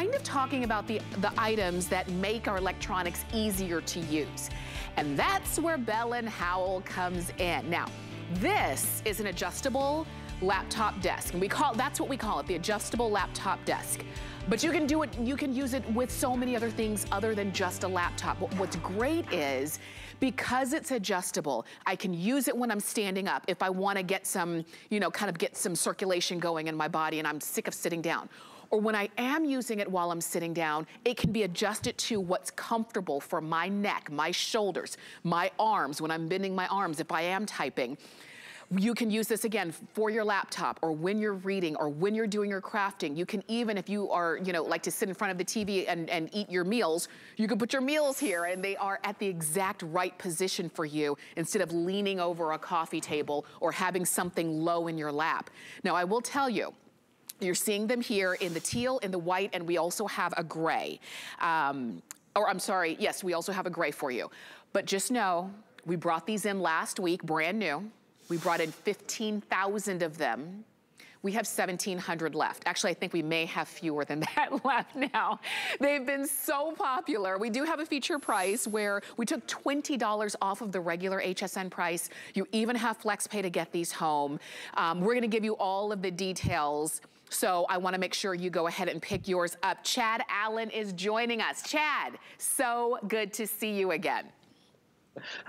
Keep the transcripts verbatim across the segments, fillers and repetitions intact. kind of talking about the, the items that make our electronics easier to use. And that's where Bell and Howell comes in. Now, this is an adjustable laptop desk, and we call that's what we call it, the adjustable laptop desk. But you can do it, you can use it with so many other things other than just a laptop. What's great is, because it's adjustable, I can use it when I'm standing up, if I want to get some, you know, kind of get some circulation going in my body and I'm sick of sitting down. Or when I am using it while I'm sitting down, it can be adjusted to what's comfortable for my neck, my shoulders, my arms, when I'm bending my arms, if I am typing. You can use this again for your laptop, or when you're reading, or when you're doing your crafting. You can even, if you are, you know, like to sit in front of the T V and, and eat your meals, you can put your meals here and they are at the exact right position for you, instead of leaning over a coffee table or having something low in your lap. Now, I will tell you, you're seeing them here in the teal, in the white, and we also have a gray. Um, or I'm sorry, yes, we also have a gray for you. But just know, we brought these in last week, brand new. We brought in fifteen thousand of them. We have seventeen hundred left. Actually, I think we may have fewer than that left now. They've been so popular. We do have a feature price where we took twenty dollars off of the regular H S N price. You even have flex pay to get these home. Um, we're gonna give you all of the details, so I wanna make sure you go ahead and pick yours up. Chad Allen is joining us. Chad, so good to see you again.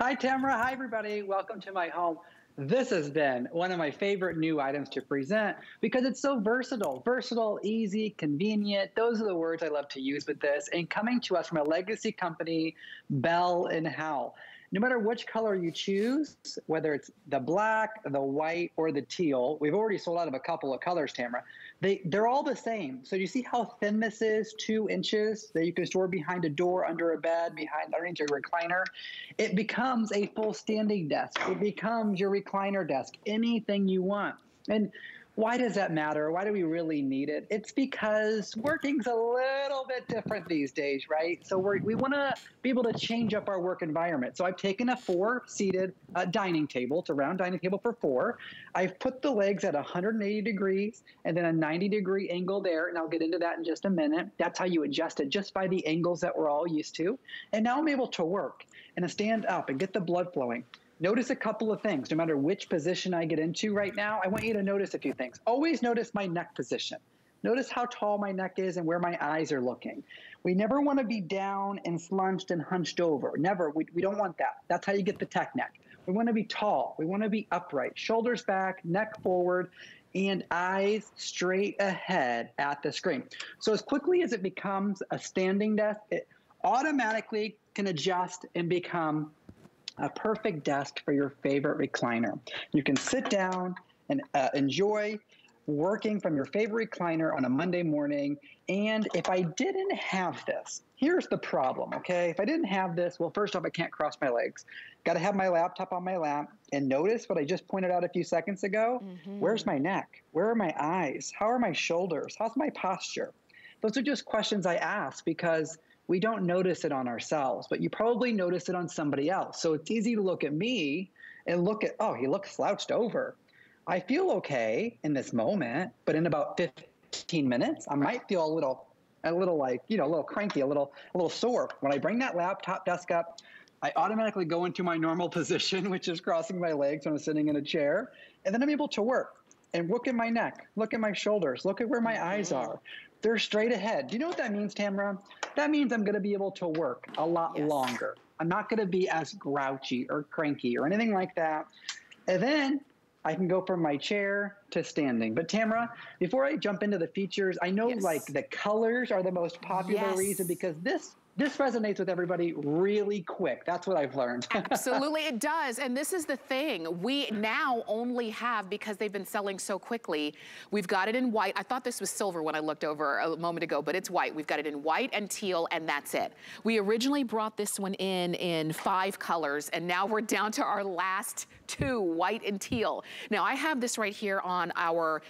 Hi, Tamara. Hi, everybody. Welcome to my home. This has been one of my favorite new items to present because it's so versatile. Versatile, easy, convenient. Those are the words I love to use with this. And coming to us from a legacy company, Bell and Howell. No matter which color you choose, whether it's the black, the white, or the teal, we've already sold out of a couple of colors, Tamara. They, they're all the same. So you see how thin this is, two inches, that you can store behind a door, under a bed, behind underneath your recliner. It becomes a full standing desk. It becomes your recliner desk, anything you want. And why does that matter? Why do we really need it? It's because working's a little bit different these days, right? So we're, we want to be able to change up our work environment. So I've taken a four-seated uh, dining table. It's a round dining table for four. I've put the legs at one hundred eighty degrees and then a ninety degree angle there, and I'll get into that in just a minute. That's how you adjust it, just by the angles that we're all used to. And now I'm able to work and to stand up and get the blood flowing. Notice a couple of things. No matter which position I get into right now, I want you to notice a few things. Always notice my neck position. Notice how tall my neck is and where my eyes are looking. We never want to be down and slunched and hunched over. Never. We, we don't want that. That's how you get the tech neck. We want to be tall. We want to be upright. Shoulders back, neck forward, and eyes straight ahead at the screen. So as quickly as it becomes a standing desk, it automatically can adjust and become a perfect desk for your favorite recliner. You can sit down and uh, enjoy working from your favorite recliner on a Monday morning. And if I didn't have this, here's the problem, okay? If I didn't have this, well, first off, I can't cross my legs. Got to have my laptop on my lap. And notice what I just pointed out a few seconds ago. Mm-hmm. Where's my neck? Where are my eyes? How are my shoulders? How's my posture? Those are just questions I ask because we don't notice it on ourselves, but you probably notice it on somebody else. So it's easy to look at me and look at, oh, he looks slouched over. I feel okay in this moment, but in about fifteen minutes, I might feel a little, a little like, you know, a little cranky, a little, a little sore. When I bring that laptop desk up, I automatically go into my normal position, which is crossing my legs when I'm sitting in a chair, and then I'm able to work. And look at my neck, look at my shoulders, look at where my eyes are. They're straight ahead. Do you know what that means, Tamara? That means I'm gonna be able to work a lot yes. longer. I'm not gonna be as grouchy or cranky or anything like that. And then I can go from my chair to standing. But Tamara, before I jump into the features, I know yes. like the colors are the most popular yes. reason, because this This resonates with everybody really quick. That's what I've learned. Absolutely, it does. And this is the thing. We now only have, because they've been selling so quickly, we've got it in white. I thought this was silver when I looked over a moment ago, but it's white. We've got it in white and teal, and that's it. We originally brought this one in in five colors, and now we're down to our last two, white and teal. Now, I have this right here on our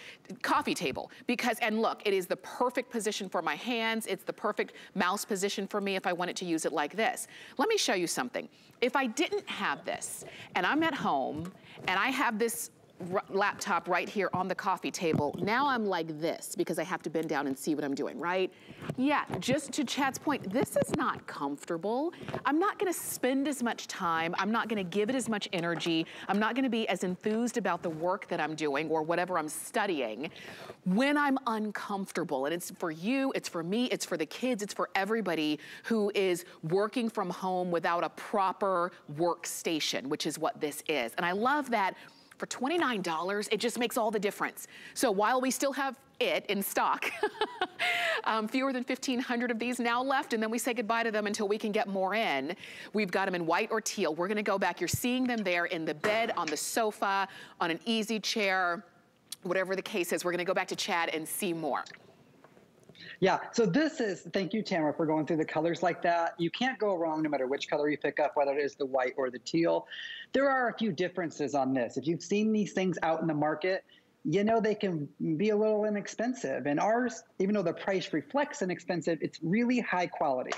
coffee table because, and look, it is the perfect position for my hands. It's the perfect mouse position for me if I wanted to use it like this. Let me show you something. If I didn't have this, and I'm at home, and I have this r laptop right here on the coffee table. Now I'm like this because I have to bend down and see what I'm doing, right? Yeah, just to Chad's point, this is not comfortable. I'm not gonna spend as much time. I'm not gonna give it as much energy. I'm not gonna be as enthused about the work that I'm doing or whatever I'm studying when I'm uncomfortable. And it's for you, it's for me, it's for the kids, it's for everybody who is working from home without a proper workstation, which is what this is. And I love that for twenty-nine dollars, it just makes all the difference. So while we still have it in stock, um, fewer than fifteen hundred of these now left, and then we say goodbye to them until we can get more in. We've got them in white or teal. We're gonna go back. You're seeing them there in the bed, on the sofa, on an easy chair, whatever the case is. We're gonna go back to Chad and see more. Yeah, so this is, thank you, Tamara, for going through the colors like that. You can't go wrong no matter which color you pick up, whether it is the white or the teal. There are a few differences on this. If you've seen these things out in the market, you know they can be a little inexpensive. And ours, even though the price reflects inexpensive, it's really high quality.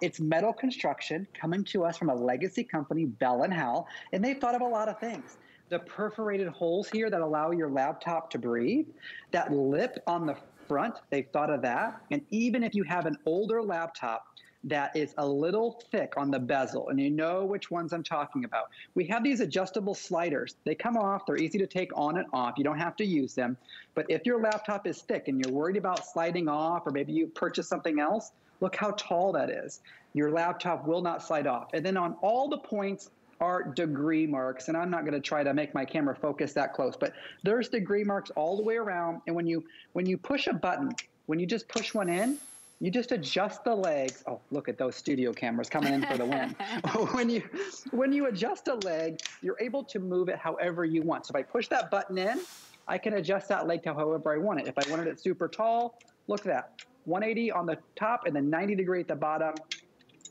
It's metal construction coming to us from a legacy company, Bell and Howell, and they've thought of a lot of things. The perforated holes here that allow your laptop to breathe, that lip on the front, they've thought of that. And even if you have an older laptop that is a little thick on the bezel, and you know which ones I'm talking about, we have these adjustable sliders. They come off, they're easy to take on and off. You don't have to use them. But if your laptop is thick and you're worried about sliding off, or maybe you purchased something else, look how tall that is. Your laptop will not slide off. And then on all the points are degree marks, and I'm not going to try to make my camera focus that close, but there's degree marks all the way around. And when you when you push a button, when you just push one in, you just adjust the legs. Oh, look at those studio cameras coming in for the win. when you when you adjust a leg, you're able to move it however you want. So if I push that button in, I can adjust that leg to however I want it. If I wanted it super tall, look at that, one eighty on the top and then ninety degree at the bottom,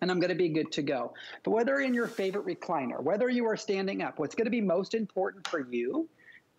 and I'm going to be good to go. But whether in your favorite recliner, whether you are standing up, what's going to be most important for you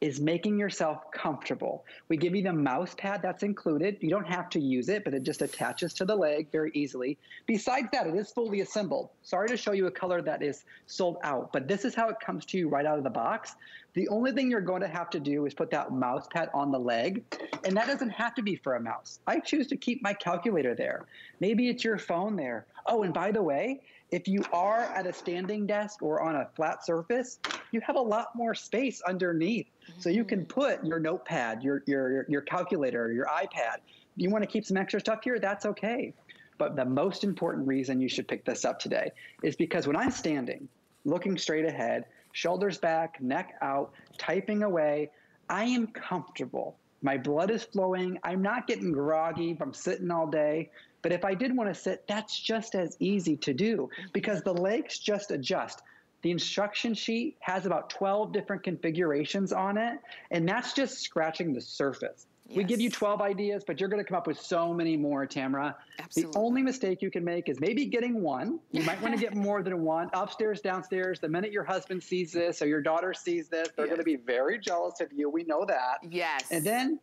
is making yourself comfortable. We give you the mouse pad that's included. You don't have to use it, but it just attaches to the leg very easily. Besides that, it is fully assembled. Sorry to show you a color that is sold out, but this is how it comes to you right out of the box. The only thing you're going to have to do is put that mouse pad on the leg, and that doesn't have to be for a mouse. I choose to keep my calculator there. Maybe it's your phone there. Oh, and by the way, if you are at a standing desk or on a flat surface, you have a lot more space underneath. Mm-hmm. So you can put your notepad, your, your, your calculator, your iPad. You want to keep some extra stuff here? That's okay. But the most important reason you should pick this up today is because when I'm standing, looking straight ahead, shoulders back, neck out, typing away, I am comfortable. My blood is flowing. I'm not getting groggy from sitting all day. But if I did want to sit, that's just as easy to do because the legs just adjust. The instruction sheet has about twelve different configurations on it, and that's just scratching the surface. Yes. We give you twelve ideas, but you're going to come up with so many more, Tamara. Absolutely. The only mistake you can make is maybe getting one. You might want to get more than one. Upstairs, downstairs, the minute your husband sees this or your daughter sees this, they're yes. going to be very jealous of you. We know that. Yes. And then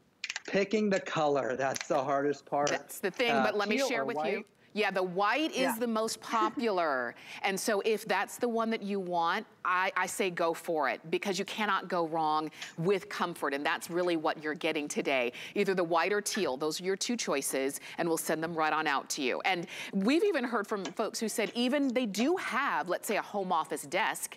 picking the color, that's the hardest part. That's the thing, uh, but let me share with you. Yeah, the white is yeah. the most popular. And so if that's the one that you want, I, I say go for it because you cannot go wrong with comfort. And that's really what you're getting today. Either the white or teal, those are your two choices, and we'll send them right on out to you. And we've even heard from folks who said even they do have, let's say, a home office desk,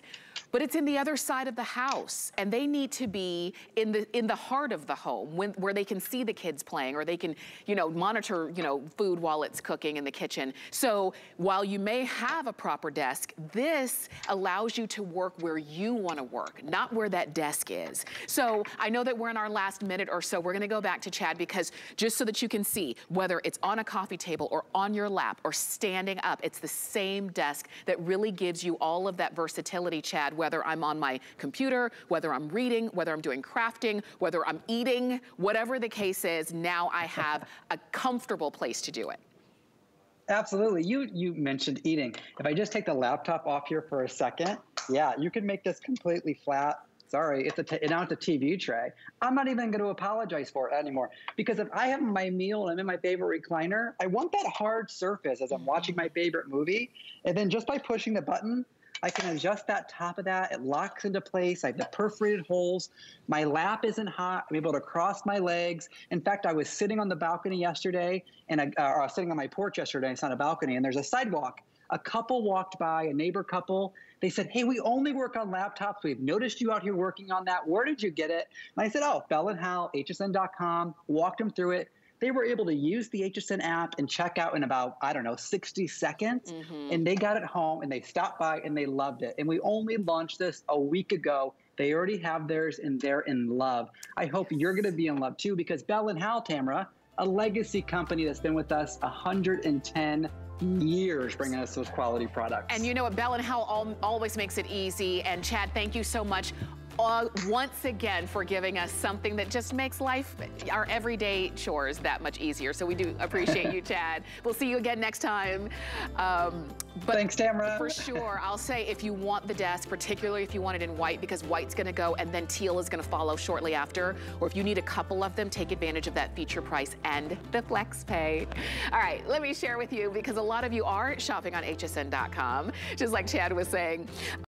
but it's in the other side of the house, and they need to be in the in the heart of the home, when, where they can see the kids playing, or they can, you know, monitor, you know, food while it's cooking in the kitchen. So while you may have a proper desk, this allows you to work where you want to work, not where that desk is. So I know that we're in our last minute or so. We're going to go back to Chad because just so that you can see whether it's on a coffee table or on your lap or standing up, it's the same desk that really gives you all of that versatility, Chad. Whether I'm on my computer, whether I'm reading, whether I'm doing crafting, whether I'm eating, whatever the case is, now I have a comfortable place to do it. Absolutely. You, you mentioned eating. If I just take the laptop off here for a second, yeah, you can make this completely flat. Sorry, it's a t now it's a T V tray. I'm not even going to apologize for it anymore because if I have my meal and I'm in my favorite recliner, I want that hard surface as I'm watching my favorite movie. And then just by pushing the button, I can adjust that top of that. It locks into place. I have the perforated holes. My lap isn't hot. I'm able to cross my legs. In fact, I was sitting on the balcony yesterday, and I, uh, or I was sitting on my porch yesterday. It's not a balcony, and there's a sidewalk. A couple walked by, a neighbor couple. They said, hey, we only work on laptops. We've noticed you out here working on that. Where did you get it? And I said, oh, Bell and Howell, H S N dot com. Walked them through it. They were able to use the H S N app and check out in about, I don't know, sixty seconds. Mm-hmm. And they got it home, and they stopped by, and they loved it. And we only launched this a week ago. They already have theirs, and they're in love. I hope you're going to be in love, too, because Bell and Howell, Tamara, a legacy company that's been with us one hundred ten years, bringing us those quality products. And you know what? Bell and Howell always makes it easy. And Chad, thank you so much. Uh, once again, for giving us something that just makes life, our everyday chores, that much easier. So we do appreciate you, Chad. We'll see you again next time. Um, but thanks, Tamara. For sure. I'll say, if you want the desk, particularly if you want it in white, because white's going to go, and then teal is going to follow shortly after. Or if you need a couple of them, take advantage of that feature price and the flex pay. All right, let me share with you, because a lot of you are shopping on H S N dot com, just like Chad was saying.